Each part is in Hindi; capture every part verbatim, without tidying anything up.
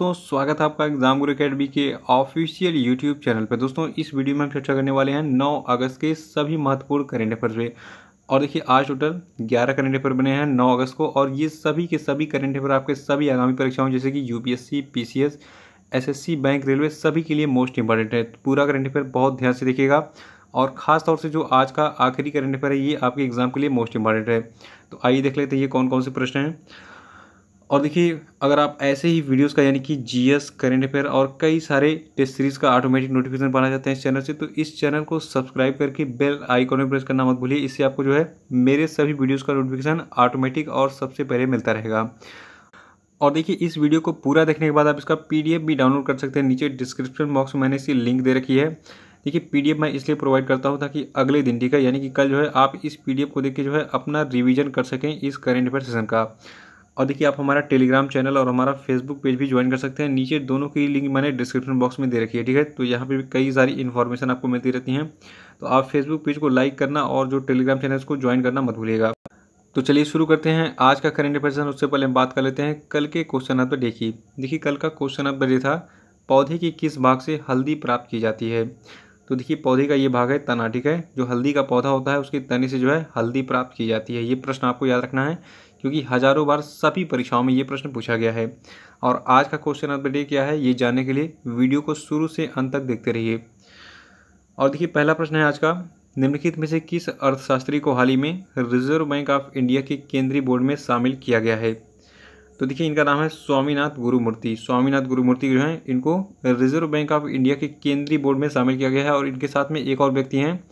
तो स्वागत है आपका एग्जाम गुरु अकेडमी के ऑफिशियल यूट्यूब चैनल पर। दोस्तों इस वीडियो में हम चर्चा करने वाले हैं नौ अगस्त के सभी महत्वपूर्ण करेंट अफेयर्स पे। और देखिए आज टोटल ग्यारह करेंट अफेयर बने हैं नौ अगस्त को, और ये सभी के सभी करेंट अफेयर आपके सभी आगामी परीक्षाओं जैसे कि UPSC, PCS, SSC, bank, railway सभी के लिए मोस्ट इंपॉर्टेंट है। पूरा करेंट अफेयर बहुत ध्यान से देखिएगा, और ख़ास तौर से जो आज का आखिरी करेंट अफेयर है ये आपके एग्जाम के लिए मोस्ट इंपॉर्टेंट है। तो आइए देख लेते हैं ये कौन कौन से प्रश्न हैं। और देखिए अगर आप ऐसे ही वीडियोस का यानी कि जीएस, करेंट अफेयर और कई सारे टेस्ट सीरीज़ का ऑटोमेटिक नोटिफिकेशन पाना चाहते हैं इस चैनल से, तो इस चैनल को सब्सक्राइब करके बेल आइकॉन में प्रेस करना मत भूलिए। इससे आपको जो है मेरे सभी वीडियोस का नोटिफिकेशन ऑटोमेटिक और सबसे पहले मिलता रहेगा। और देखिए इस वीडियो को पूरा देखने के बाद आप इसका पी डी एफ भी डाउनलोड कर सकते हैं। नीचे डिस्क्रिप्शन बॉक्स में मैंने इसकी लिंक दे रखी है। देखिए पीडीएफ मैं इसलिए प्रोवाइड करता हूं ताकि अगले दिन, ठीक है, यानी कि कल जो है आप इस पीडीएफ को देख के जो है अपना रिवीजन कर सकें इस करेंट अफेयर सेशन का। और देखिए आप हमारा टेलीग्राम चैनल और हमारा फेसबुक पेज भी ज्वाइन कर सकते हैं। नीचे दोनों की लिंक मैंने डिस्क्रिप्शन बॉक्स में दे रखी है, ठीक है। तो यहाँ पर भी कई सारी इन्फॉर्मेशन आपको मिलती रहती हैं, तो आप फेसबुक पेज को लाइक करना और जो टेलीग्राम चैनल को ज्वाइन करना मत भूलिएगा। तो चलिए शुरू करते हैं आज का करेंट अफेयर सेशन। उससे पहले हम बात कर लेते हैं कल के क्वेश्चन नंबर डे की। देखिए कल का क्वेश्चन नंबर डे था, पौधे की किस भाग से हल्दी प्राप्त की जाती है। तो देखिए पौधे का ये भाग है तना, ठीक है। जो हल्दी का पौधा होता है उसके तने से जो है हल्दी प्राप्त की जाती है। ये प्रश्न आपको याद रखना है क्योंकि हजारों बार सभी परीक्षाओं में ये प्रश्न पूछा गया है। और आज का क्वेश्चन ऑफ द डे क्या है ये जानने के लिए वीडियो को शुरू से अंत तक देखते रहिए। और देखिए पहला प्रश्न है आज का, निम्नलिखित में से किस अर्थशास्त्री को हाल ही में रिजर्व बैंक ऑफ इंडिया के केंद्रीय बोर्ड में शामिल किया गया है। तो देखिए इनका नाम है स्वामीनाथ गुरुमूर्ति। स्वामीनाथ गुरुमूर्ति जो हैं इनको रिजर्व बैंक ऑफ इंडिया के केंद्रीय बोर्ड में शामिल किया गया है। और इनके साथ में एक और व्यक्ति हैं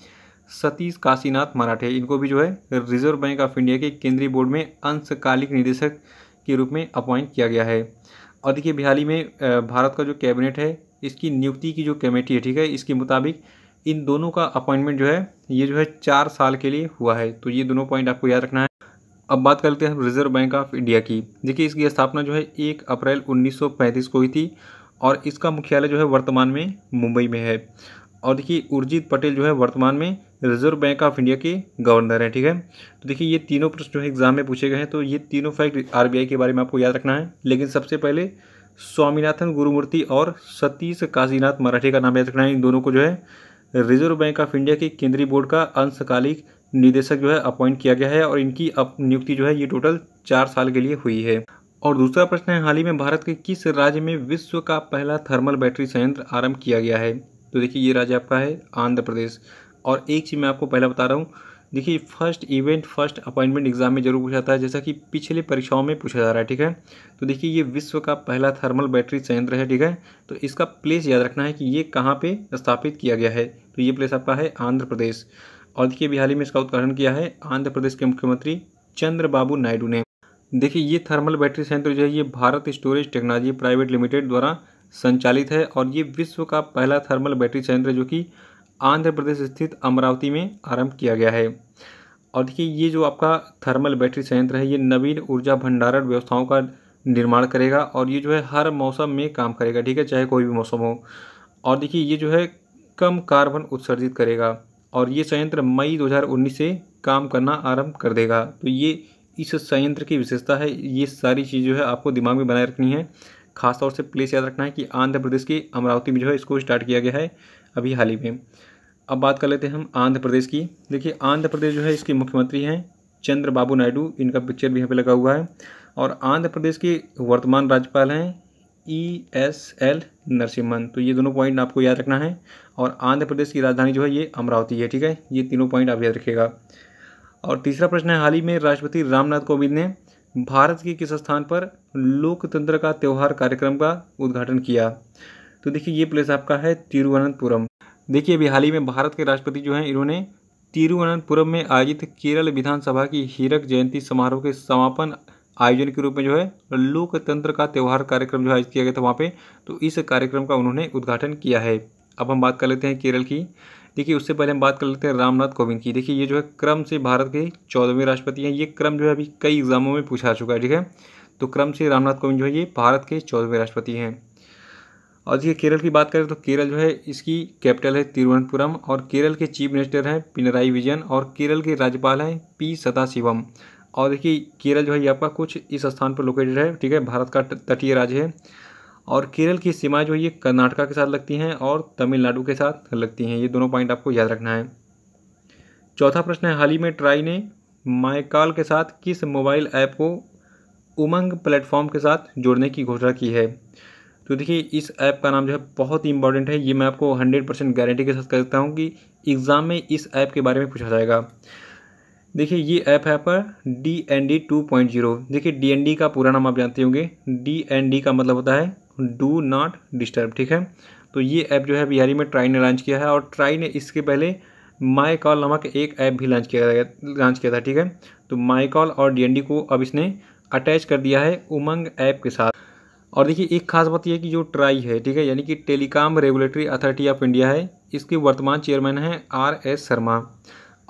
सतीश काशीनाथ मराठे, इनको भी जो है रिजर्व बैंक ऑफ इंडिया के केंद्रीय बोर्ड में अंशकालिक निदेशक के रूप में अपॉइंट किया गया है। और देखिए हाल ही में भारत का जो कैबिनेट है इसकी नियुक्ति की जो कमेटी है, ठीक है, इसके मुताबिक इन दोनों का अपॉइंटमेंट जो है ये जो है चार साल के लिए हुआ है। तो ये दोनों पॉइंट आपको याद रखना है। अब बात कर लेते हैं रिजर्व बैंक ऑफ इंडिया की। देखिए इसकी स्थापना जो है एक अप्रैल उन्नीस सौ पैंतीस को हुई थी, और इसका मुख्यालय जो है वर्तमान में मुंबई में है। और देखिए उर्जित पटेल जो है वर्तमान में रिजर्व बैंक ऑफ इंडिया के गवर्नर हैं, ठीक है। तो देखिए ये तीनों प्रश्न जो है एग्जाम में पूछे गए हैं, तो ये तीनों फैक्ट आरबीआई के बारे में आपको याद रखना है। लेकिन सबसे पहले स्वामीनाथन गुरुमूर्ति और सतीश काशीनाथ मराठे का नाम याद रखना है। इन दोनों को जो है रिजर्व बैंक ऑफ इंडिया के केंद्रीय बोर्ड का अंशकालिक निदेशक जो है अपॉइंट किया गया है, और इनकी अप नियुक्ति जो है ये टोटल चार साल के लिए हुई है। और दूसरा प्रश्न है, हाल ही में भारत के किस राज्य में विश्व का पहला थर्मल बैटरी संयंत्र आरंभ किया गया है। तो देखिए ये राज्य आपका है आंध्र प्रदेश। और एक चीज़ मैं आपको पहला बता रहा हूँ, देखिए first event first appointment exam में जरूर पूछा जाता है, जैसा कि पिछले परीक्षाओं में पूछा जा रहा है, ठीक है। तो देखिए ये विश्व का पहला थर्मल बैटरी संयंत्र है, ठीक है। तो इसका प्लेस याद रखना है कि ये कहाँ पे स्थापित किया गया है। तो ये प्लेस आपका है आंध्र प्रदेश। और देखिए हाल ही में इसका उद्घाटन किया है आंध्र प्रदेश के मुख्यमंत्री चंद्रबाबू नायडू ने। देखिए ये थर्मल बैटरी संयंत्र जो है ये Bharat storage technology private limited द्वारा संचालित है, और ये विश्व का पहला थर्मल बैटरी संयंत्र जो कि आंध्र प्रदेश स्थित अमरावती में आरंभ किया गया है। और देखिए ये जो आपका थर्मल बैटरी संयंत्र है ये नवीन ऊर्जा भंडारण व्यवस्थाओं का निर्माण करेगा, और ये जो है हर मौसम में काम करेगा, ठीक है, चाहे कोई भी मौसम हो। और देखिए ये जो है कम कार्बन उत्सर्जित करेगा, और ये संयंत्र मई दो हज़ार उन्नीस से काम करना आरंभ कर देगा। तो ये इस संयंत्र की विशेषता है। ये सारी चीज़ जो है आपको दिमाग में बनाए रखनी है। खासतौर से प्लेस याद रखना है कि आंध्र प्रदेश के अमरावती में जो है इसको स्टार्ट किया गया है अभी हाल ही में। अब बात कर लेते हैं हम आंध्र प्रदेश की। देखिए आंध्र प्रदेश जो है इसके मुख्यमंत्री हैं चंद्रबाबू नायडू, इनका पिक्चर भी यहाँ पर लगा हुआ है। और आंध्र प्रदेश के वर्तमान राज्यपाल हैं ई एस एल नरसिम्हन। तो ये दोनों पॉइंट आपको याद रखना है। और आंध्र प्रदेश की राजधानी जो है ये अमरावती है, ठीक है। ये तीनों पॉइंट आप याद रखिएगा। और तीसरा प्रश्न है, हाल ही में राष्ट्रपति रामनाथ कोविंद ने भारत के किस स्थान पर लोकतंत्र का त्यौहार कार्यक्रम का उद्घाटन किया। तो देखिए ये प्लेस आपका है तिरुवनंतपुरम। देखिए अभी हाल ही में भारत के राष्ट्रपति जो हैं इन्होंने तिरुवनंतपुरम में आयोजित केरल विधानसभा की हीरक जयंती समारोह के समापन आयोजन के रूप में जो है लोकतंत्र का त्यौहार कार्यक्रम जो आयोजित किया गया था वहाँ पे, तो इस कार्यक्रम का उन्होंने उद्घाटन किया है। अब हम बात कर लेते हैं केरल की। देखिए उससे पहले हम बात कर लेते हैं रामनाथ कोविंद की। देखिए ये जो है क्रम से भारत के चौदहवें राष्ट्रपति हैं। ये क्रम जो है अभी कई एग्जामों में पूछा जा चुका है, ठीक है। तो क्रम से रामनाथ कोविंद जो है ये भारत के चौदहवें राष्ट्रपति हैं। और देखिए केरल की बात करें तो केरल जो है इसकी कैपिटल है तिरुवनंतपुरम, और केरल के चीफ मिनिस्टर हैं पिनराई विजयन, और केरल के राज्यपाल हैं पी सदाशिवम। और देखिए केरल जो है ये आपका कुछ इस स्थान पर लोकेटेड है, ठीक है। भारत का तटीय राज्य है। और केरल की सीमाएं जो ये कर्नाटका के साथ लगती हैं और तमिलनाडु के साथ लगती हैं। ये दोनों पॉइंट आपको याद रखना है। चौथा प्रश्न है, हाल ही में ट्राई ने माइकॉल के साथ किस मोबाइल ऐप को उमंग प्लेटफॉर्म के साथ जोड़ने की घोषणा की है? तो देखिए, इस ऐप का नाम जो है बहुत ही इंपॉर्टेंट है। ये मैं आपको हंड्रेड परसेंट गारंटी के साथ कह सकता हूँ कि एग्ज़ाम में इस ऐप के बारे में पूछा जाएगा। देखिए, ये ऐप है आपका D N D two point zero. देखिए, डी एन डी का पूरा नाम आप जानते होंगे। डी एन डी का मतलब होता है डू नॉट डिस्टर्ब, ठीक है। तो ये ऐप जो है बिहारी में ट्राई ने लॉन्च किया है और ट्राई ने इसके पहले माई कॉल नामक एक ऐप भी लॉन्च किया लॉन्च किया था, ठीक है। तो माई कॉल और डी एन डी को अब इसने अटैच कर दिया है उमंग ऐप के साथ। और देखिए, एक खास बात यह कि जो ट्राई है, ठीक है, यानी कि telecom regulatory authority of India है, इसके वर्तमान चेयरमैन हैं आर एस शर्मा।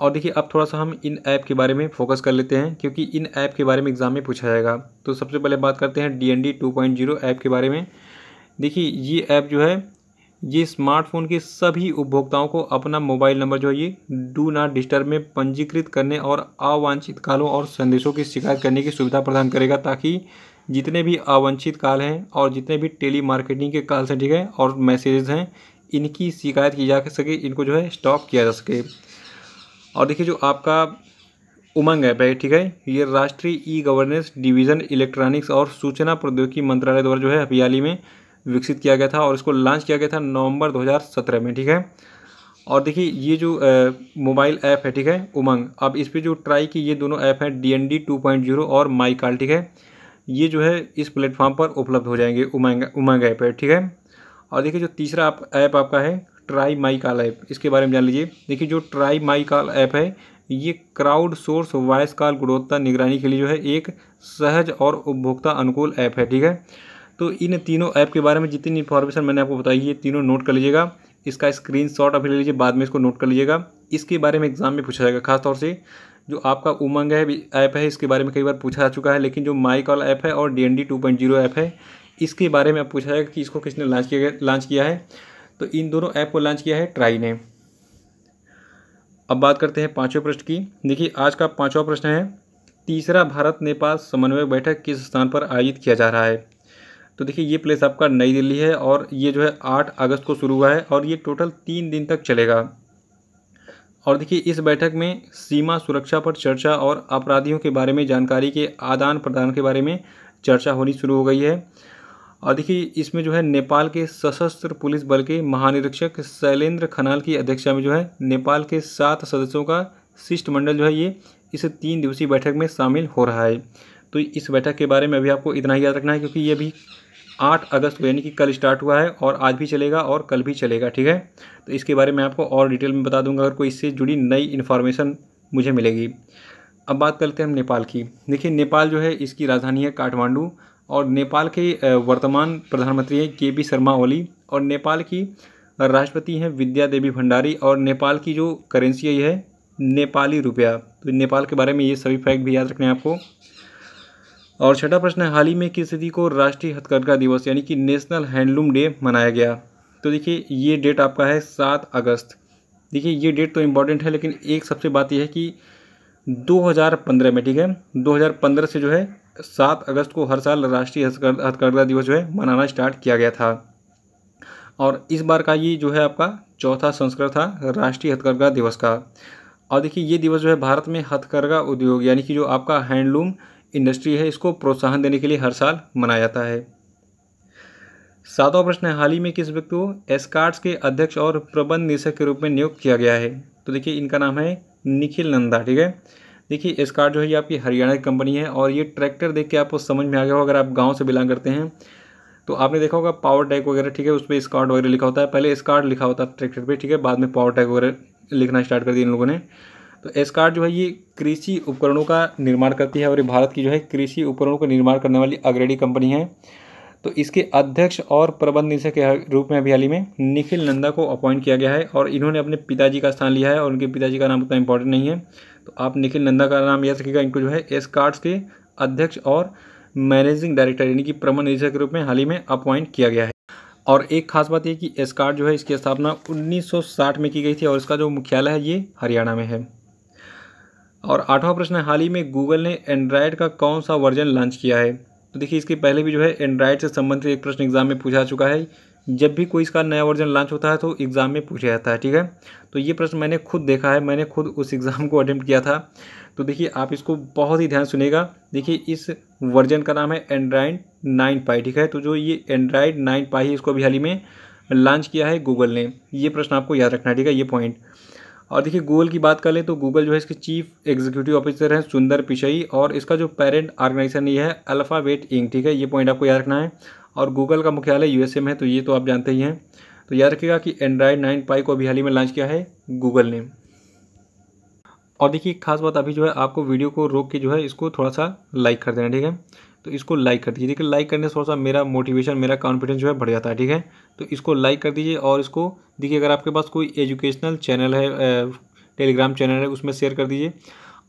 और देखिए, अब थोड़ा सा हम इन ऐप के बारे में फोकस कर लेते हैं क्योंकि इन ऐप के बारे में एग्जाम में पूछा जाएगा। तो सबसे पहले बात करते हैं D N D two point zero app के बारे में। देखिए, ये ऐप जो है ये स्मार्टफोन के सभी उपभोक्ताओं को अपना मोबाइल नंबर जो है ये डू नॉट डिस्टर्ब में पंजीकृत करने और अवांछित कालों और संदेशों की शिकायत करने की सुविधा प्रदान करेगा, ताकि जितने भी अवांछित काल हैं और जितने भी टेली मार्केटिंग के कॉल्स हैं, ठीक है, और मैसेजेस हैं, इनकी शिकायत की जा सके, इनको जो है स्टॉप किया जा सके। और देखिए, जो आपका उमंग ऐप है, ठीक है, ये राष्ट्रीय ई गवर्नेंस डिवीज़न इलेक्ट्रॉनिक्स और सूचना प्रौद्योगिकी मंत्रालय द्वारा जो है अभी हाल ही में विकसित किया गया था और इसको लॉन्च किया गया था नवंबर दो हज़ार सत्रह में, ठीक है। और देखिए, ये जो मोबाइल ऐप है, ठीक है, उमंग, अब इस पर जो ट्राई की ये दोनों ऐप हैं D N D two point zero और माई कॉल, ठीक है, ये जो है इस प्लेटफॉर्म पर उपलब्ध हो जाएंगे उमंग उमंग ऐप है, ठीक है। और देखिए, जो तीसरा ऐप आपका है ट्राई माई कॉल ऐप, इसके बारे में जान लीजिए। देखिए, जो ट्राई माई कॉल ऐप है ये क्राउड सोर्स वॉइस कॉल गुणवत्ता निगरानी के लिए जो है एक सहज और उपभोक्ता अनुकूल ऐप है, ठीक है। तो इन तीनों ऐप के बारे में जितनी इन्फॉर्मेशन मैंने आपको बताई है, तीनों नोट कर लीजिएगा। इसका स्क्रीनशॉट आप ले लीजिए, बाद में इसको नोट कर लीजिएगा। इसके बारे में एग्जाम में पूछा जाएगा, खासतौर से जो आपका उमंग है ऐप है इसके बारे में कई बार पूछा जा चुका है, लेकिन जो माई कॉल ऐप है और D N D two point zero app है इसके बारे में आप पूछा जाएगा कि इसको किसने लॉन्च किया लॉन्च किया है। तो इन दोनों ऐप को लॉन्च किया है ट्राई ने। अब बात करते हैं पाँचवें प्रश्न की। देखिए, आज का पाँचवा प्रश्न है, तीसरा भारत नेपाल समन्वय बैठक किस स्थान पर आयोजित किया जा रहा है? तो देखिए, ये प्लेस आपका नई दिल्ली है और ये जो है आठ अगस्त को शुरू हुआ है और ये टोटल तीन दिन तक चलेगा। और देखिए, इस बैठक में सीमा सुरक्षा पर चर्चा और अपराधियों के बारे में जानकारी के आदान प्रदान के बारे में चर्चा होनी शुरू हो गई है। और देखिए, इसमें जो है नेपाल के सशस्त्र पुलिस बल के महानिरीक्षक शैलेंद्र खनाल की अध्यक्षता में जो है नेपाल के सात सदस्यों का शिष्टमंडल जो है ये इस तीन दिवसीय बैठक में शामिल हो रहा है। तो इस बैठक के बारे में अभी आपको इतना ही याद रखना है क्योंकि ये भी आठ अगस्त को यानी कि कल स्टार्ट हुआ है और आज भी चलेगा और कल भी चलेगा, ठीक है। तो इसके बारे में आपको और डिटेल में बता दूंगा अगर कोई इससे जुड़ी नई इन्फॉर्मेशन मुझे मिलेगी। अब बात करते हैं हम नेपाल की। देखिए, नेपाल जो है इसकी राजधानी है काठमांडू और नेपाल के वर्तमान प्रधानमंत्री हैं के पी शर्मा ओली और नेपाल की राष्ट्रपति हैं विद्या देवी भंडारी और नेपाल की जो करेंसी है ये है नेपाली रुपया। तो नेपाल के बारे में ये सभी फैक्ट भी याद रखने हैं आपको। और छठा प्रश्न है, हाल ही में किस तिथि को राष्ट्रीय हथकरघा दिवस यानी कि नेशनल हैंडलूम डे मनाया गया? तो देखिए, ये डेट आपका है सात अगस्त। देखिए, ये डेट तो इम्पॉर्टेंट है लेकिन एक सबसे बात यह है कि दो हज़ार पंद्रह में, ठीक है, दो हज़ार पंद्रह से जो है सात अगस्त को हर साल राष्ट्रीय हथकरघा दिवस जो है मनाना स्टार्ट किया गया था और इस बार का ये जो है आपका चौथा संस्करण था राष्ट्रीय हथकरघा दिवस का। और देखिए, ये दिवस जो है भारत में हथकरघा उद्योग यानी कि जो आपका हैंडलूम इंडस्ट्री है इसको प्रोत्साहन देने के लिए हर साल मनाया जाता है। सातवां प्रश्न है, हाल ही में किस व्यक्ति को एस्कार्ट्स के अध्यक्ष और प्रबंध निदेशक के रूप में नियुक्त किया गया है? तो देखिए, इनका नाम है निखिल नंदा, ठीक है। देखिए, एस्कार्ट जो है ये आपकी हरियाणा की कंपनी है और ये ट्रैक्टर देख के आपको समझ में आ गया होगा अगर आप गाँव से बिलोंग करते हैं तो आपने देखा होगा पावर टैग वगैरह, ठीक है, उस पर स्कार्ट वगैरह लिखा होता है। पहले एस्कार्ट लिखा होता है ट्रैक्टर पर, ठीक है, बाद में पावर टैग वगैरह लिखना स्टार्ट कर दिया इन लोगों ने। तो एस्कार्ट जो है ये कृषि उपकरणों का निर्माण करती है और ये भारत की जो है कृषि उपकरणों का निर्माण करने वाली अग्रणी कंपनी है। तो इसके अध्यक्ष और प्रबंध निदेशक के रूप में अभी हाल ही में निखिल नंदा को अपॉइंट किया गया है और इन्होंने अपने पिताजी का स्थान लिया है और उनके पिताजी का नाम उतना इंपॉर्टेंट नहीं है। तो आप निखिल नंदा का नाम याद रखिएगा। इनको जो है एस्कार्ट्स के अध्यक्ष और मैनेजिंग डायरेक्टर यानी कि प्रबंध निदेशक के रूप में हाल ही में अपॉइंट किया गया है। और एक खास बात यह कि एस्कार्ट जो है इसकी स्थापना उन्नीस सौ साठ में की गई थी और इसका जो मुख्यालय है ये हरियाणा में है। और आठवां प्रश्न है, हाल ही में गूगल ने एंड्राइड का कौन सा वर्जन लॉन्च किया है? तो देखिए इसके पहले भी जो है एंड्राइड से संबंधित एक प्रश्न एग्जाम में पूछा चुका है। जब भी कोई इसका नया वर्जन लॉन्च होता है तो एग्ज़ाम में पूछा जाता है, ठीक है। तो ये प्रश्न मैंने खुद देखा है, मैंने खुद उस एग्ज़ाम को अटेम्प्ट किया था। तो देखिए आप इसको बहुत ही ध्यान सुनेगा। देखिए इस वर्जन का नाम है एंड्राइड नाइन पाई, ठीक है। तो जो ये एंड्राइड नाइन पाई है इसको अभी हाल ही में लॉन्च किया है गूगल ने। ये प्रश्न आपको याद रखना है, ठीक है, ये पॉइंट। और देखिए गूगल की बात कर लें तो गूगल जो है इसके चीफ एग्जीक्यूटिव ऑफिसर हैं सुंदर पिचाई, और इसका जो पेरेंट ऑर्गेनाइजेशन ये है अल्फ़ाबेट इंक, ठीक है, ये पॉइंट आपको याद रखना है। और गूगल का मुख्यालय यूएसए में है, तो ये तो आप जानते ही हैं। तो याद रखिएगा कि एंड्राइड नाइन पाई को अभी हाल ही में लॉन्च किया है गूगल ने। और देखिए खास बात अभी जो है आपको वीडियो को रोक के जो है इसको थोड़ा सा लाइक कर देना, ठीक है। तो इसको लाइक कर दीजिए, देखिए लाइक करने से थोड़ा सा मेरा मोटिवेशन, मेरा कॉन्फिडेंस जो है बढ़ जाता है, ठीक है। तो इसको लाइक कर दीजिए। और इसको देखिए अगर आपके पास कोई एजुकेशनल चैनल है, टेलीग्राम चैनल है, उसमें शेयर कर दीजिए।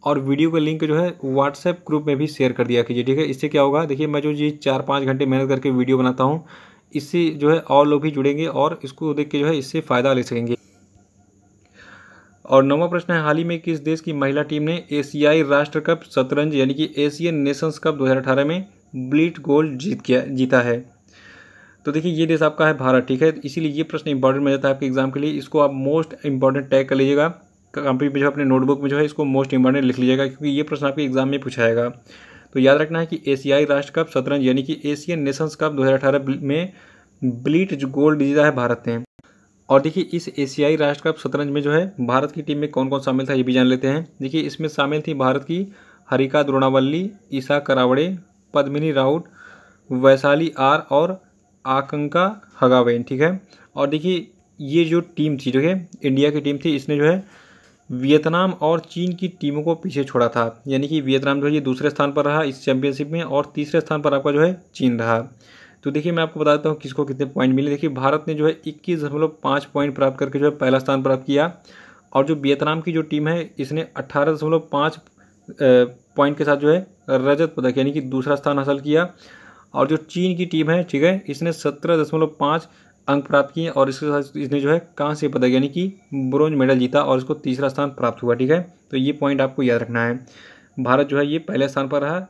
और वीडियो का लिंक जो है व्हाट्सएप ग्रुप में भी शेयर कर दिया कीजिए, ठीक है। इससे क्या होगा, देखिए मैं जो ये चार पाँच घंटे मेहनत करके वीडियो बनाता हूँ, इससे जो है और लोग भी जुड़ेंगे और इसको देख के जो है इससे फ़ायदा ले सकेंगे। और नौवां प्रश्न है, हाल ही में किस देश की महिला टीम ने एशियाई राष्ट्र कप शतरंज यानी कि एशियन नेशंस कप दो हज़ार अठारह में ब्लिट गोल्ड जीत किया जीता है। तो देखिए ये देश आपका है भारत, ठीक है। इसीलिए ये प्रश्न इंपॉर्टेंट बन जाता है आपके एग्जाम के लिए। इसको आप मोस्ट इंपॉर्टेंट टैग कर लीजिएगा कंप्यूटर पे, जो अपने नोटबुक में जो है इसको मोस्ट इंपॉर्टेंट लिख लीजिएगा, क्योंकि ये प्रश्न आपके एग्जाम में पूछा जाएगा। तो याद रखना है कि एशियाई राष्ट्र कप शतरंज यानी कि एशियन नेशंस कप दो हज़ार अठारह में ब्लिट गोल्ड जीता है भारत ने। और देखिए इस एशियाई राष्ट्र कप शतरंज में जो है भारत की टीम में कौन कौन शामिल था ये भी जान लेते हैं। देखिए इसमें शामिल थी भारत की हरिका द्रोणावल्ली, ईशा करावड़े, पद्मिनी राउत, वैशाली आर और आकंका हगावेन, ठीक है। और देखिए ये जो टीम थी, ठीक है, इंडिया की टीम थी, इसने जो है वियतनाम और चीन की टीमों को पीछे छोड़ा था। यानी कि वियतनाम जो है ये दूसरे स्थान पर रहा इस चैंपियनशिप में और तीसरे स्थान पर आपका जो है चीन रहा। तो देखिए मैं आपको बताता हूँ किसको कितने पॉइंट मिले। देखिए भारत ने जो है इक्कीस दशमलव पाँच पॉइंट प्राप्त करके जो है पहला स्थान प्राप्त किया, और जो वियतनाम की जो टीम है इसने अट्ठारह दशमलव पाँच पॉइंट के साथ जो है रजत पदक यानी कि दूसरा स्थान हासिल किया। और जो चीन की टीम है, ठीक है, इसने सत्रह दशमलव पाँच अंक प्राप्त किए और इसके साथ इसने जो है कांस्य पदक यानी कि ब्रोंज मेडल जीता और इसको तीसरा स्थान प्राप्त हुआ, ठीक है। तो ये पॉइंट आपको याद रखना है। भारत जो है ये पहले स्थान पर रहा,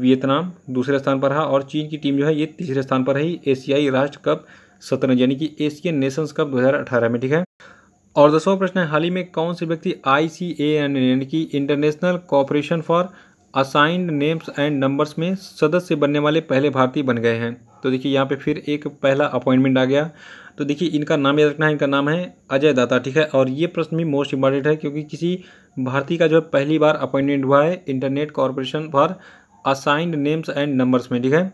वियतनाम दूसरे स्थान पर रहा और चीन की टीम जो है ये तीसरे स्थान पर रही एशियाई राष्ट्र कप शतरंज यानी कि एशियन नेशंस कप दो हज़ार अठारह में, ठीक है। और दसवां प्रश्न है, हाल ही में कौन से व्यक्ति आई सी ए एन यानी कि international corporation for assigned names and numbers में सदस्य बनने वाले पहले भारतीय बन गए हैं। तो देखिए यहाँ पे फिर एक पहला अपॉइंटमेंट आ गया। तो देखिए इनका नाम याद रखना है, इनका नाम है अजय दत्ता, ठीक है। और ये प्रश्न भी मोस्ट इंपॉर्टेंट है क्योंकि किसी भारतीय का जो है पहली बार अपॉइंटमेंट हुआ है internet corporation for assigned names and numbers में, ठीक है।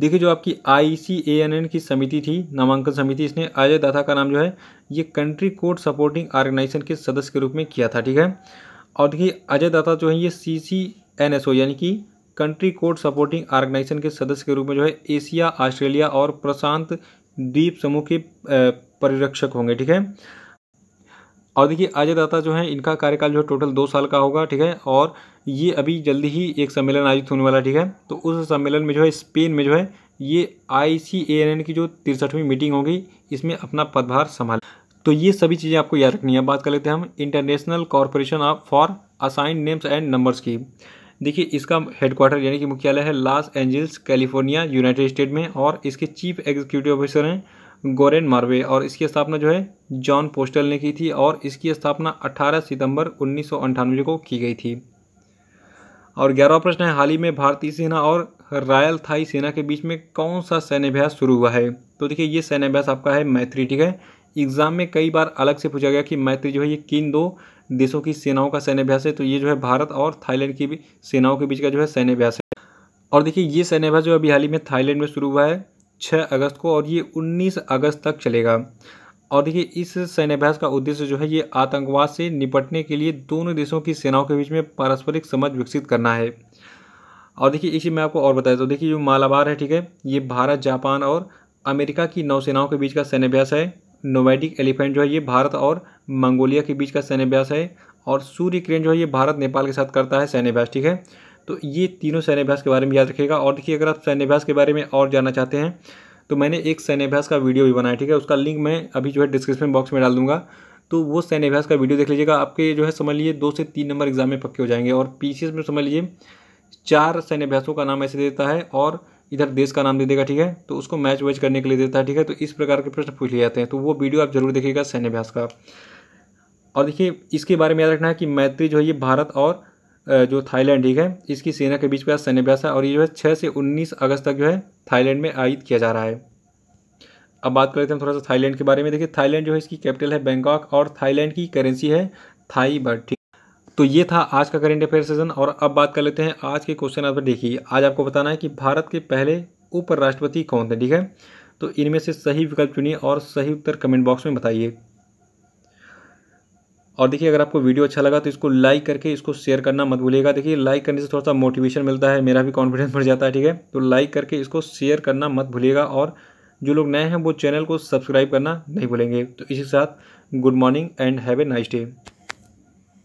देखिए जो आपकी आई सी ए एन एन की समिति थी, नामांकन समिति, इसने अजय दत्ता का नाम जो है ये कंट्री कोड सपोर्टिंग ऑर्गेनाइजेशन के सदस्य के रूप में किया था, ठीक है। और देखिए अजय दत्ता जो है ये सी सी एन एस ओ यानी कि कंट्री कोड सपोर्टिंग ऑर्गेनाइजेशन के सदस्य के रूप में जो है एशिया, ऑस्ट्रेलिया और प्रशांत द्वीप समूह के परिरक्षक होंगे, ठीक है। और देखिए अजय दत्ता जो है इनका कार्यकाल जो है टोटल दो साल का होगा, ठीक है। और ये अभी जल्दी ही एक सम्मेलन आयोजित होने वाला, ठीक है। तो उस सम्मेलन में जो है स्पेन में जो है ये आई सी ए एन एन की जो तिरसठवीं मीटिंग होगी इसमें अपना पदभार संभाल। तो ये सभी चीज़ें आपको याद रखनी है। बात कर लेते हैं हम international corporation of for assigned names and numbers की। देखिए इसका हेडक्वार्टर यानी कि मुख्यालय है Los Angeles, California, United State में, और इसके चीफ एग्जीक्यूटिव ऑफिसर हैं गोरेन मार्वे, और इसकी स्थापना जो है जॉन पोस्टल ने की थी और इसकी स्थापना अठारह सितंबर उन्नीस सौ अट्ठानवे को की गई थी। और ग्यारहवां प्रश्न है, हाल ही में भारतीय सेना और रॉयल थाई सेना के बीच में कौन सा सैन्यभ्यास शुरू हुआ है। तो देखिए ये सैन्यभ्यास आपका है मैत्री, ठीक है। एग्जाम में कई बार अलग से पूछा गया कि मैत्री जो है ये किन दो देशों की सेनाओं का सैन्यभ्यास है। तो ये जो है भारत और थाईलैंड की भी सेनाओं के बीच का जो है सैन्यभ्यास है। और देखिए ये सैन्यभ्यास जो अभी हाल ही में थाईलैंड में शुरू हुआ है छह अगस्त को और ये उन्नीस अगस्त तक चलेगा। और देखिए इस सैन्यभ्यास का उद्देश्य जो है ये आतंकवाद से निपटने के लिए दोनों देशों की सेनाओं के बीच में पारस्परिक समझ विकसित करना है। और देखिए इसी में आपको और बताया तो देखिए जो मालाबार है, ठीक है, ये भारत, जापान और अमेरिका की नौसेनाओं के बीच का सैन्यभ्यास है। नोमैडिक एलिफेंट जो है ये भारत और मंगोलिया के बीच का सैन्यभ्यास है। और सूर्य किरण जो है ये भारत नेपाल के साथ करता है सैन्यभ्यास, ठीक है। तो ये तीनों सैन्यभ्यास के बारे में याद रखिएगा। और देखिए अगर आप सैन्यभ्यास के बारे में और जानना चाहते हैं तो मैंने एक सैन्यभ्यास का वीडियो भी बनाया, ठीक है। उसका लिंक मैं अभी जो है डिस्क्रिप्शन बॉक्स में डाल दूंगा, तो वो सैन्यभ्यास का वीडियो देख लीजिएगा। आपके जो है समझ लीजिए दो से तीन नंबर एग्जाम में पक्के हो जाएंगे। और पी सी एस में समझ लीजिए चार सैन्यभ्यासों का नाम ऐसे देता है और इधर देश का नाम दे देगा, ठीक है, तो उसको मैच वाइज करने के लिए देता है, ठीक है। तो इस प्रकार के प्रश्न पूछ लिए जाते हैं, तो वो वीडियो आप जरूर देखिएगा सैन्य अभ्यास का। और देखिए इसके बारे में याद रखना है कि मैत्री जो है ये भारत और जो थाईलैंड, ठीक है, इसकी सेना के बीच का सैन्य अभ्यास है और ये जो है छः से उन्नीस अगस्त तक जो है थाईलैंड में आयोजित किया जा रहा है। अब बात करते हैं थोड़ा सा थाईलैंड के बारे में। देखिए थाईलैंड जो है इसकी कैपिटल है बैंकॉक और थाईलैंड की करेंसी है थाई बट। तो ये था आज का करेंट अफेयर सेशन। और अब बात कर लेते हैं आज के क्वेश्चन आंसर। देखिए आज आपको बताना है कि भारत के पहले उपराष्ट्रपति कौन थे, ठीक है। तो इनमें से सही विकल्प चुनिए और सही उत्तर कमेंट बॉक्स में बताइए। और देखिए अगर आपको वीडियो अच्छा लगा तो इसको लाइक करके इसको शेयर करना मत भूलिएगा। देखिए लाइक करने से थोड़ा सा मोटिवेशन मिलता है, मेरा भी कॉन्फिडेंस बढ़ जाता है, ठीक है। तो लाइक करके इसको शेयर करना मत भूलिएगा और जो लोग नए हैं वो चैनल को सब्सक्राइब करना नहीं भूलेंगे। तो इसी के साथ good morning and have a nice day.